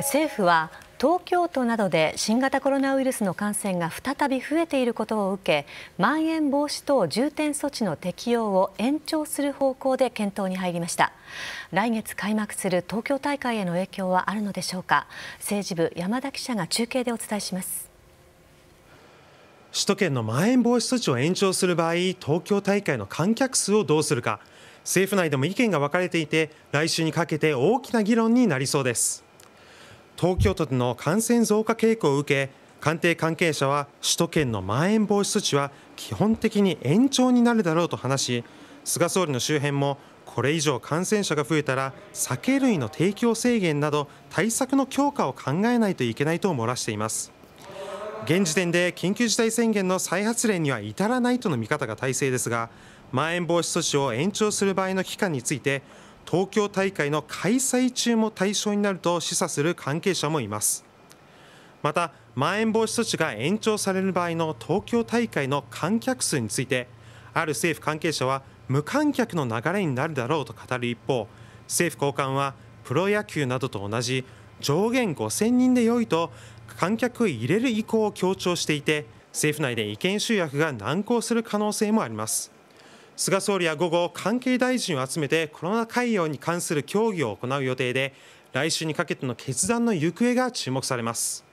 政府は東京都などで新型コロナウイルスの感染が再び増えていることを受け、まん延防止等重点措置の適用を延長する方向で検討に入りました。来月開幕する東京大会への影響はあるのでしょうか。政治部山田記者が中継でお伝えします。首都圏のまん延防止措置を延長する場合、東京大会の観客数をどうするか、政府内でも意見が分かれていて、来週にかけて大きな議論になりそうです。東京都での感染増加傾向を受け、官邸関係者は首都圏のまん延防止措置は基本的に延長になるだろうと話し、菅総理の周辺もこれ以上感染者が増えたら酒類の提供制限など対策の強化を考えないといけないと漏らしています。現時点で緊急事態宣言の再発令には至らないとの見方が大勢ですが、まん延防止措置を延長する場合の期間について、東京大会の開催中も対象になると示唆する関係者もいます。また、まん延防止措置が延長される場合の東京大会の観客数について、ある政府関係者は無観客の流れになるだろうと語る一方、政府高官はプロ野球などと同じ上限5000人で良いと観客を入れる意向を強調していて、政府内で意見集約が難航する可能性もあります。菅総理は午後、関係大臣を集めてコロナ対応に関する協議を行う予定で、来週にかけての決断の行方が注目されます。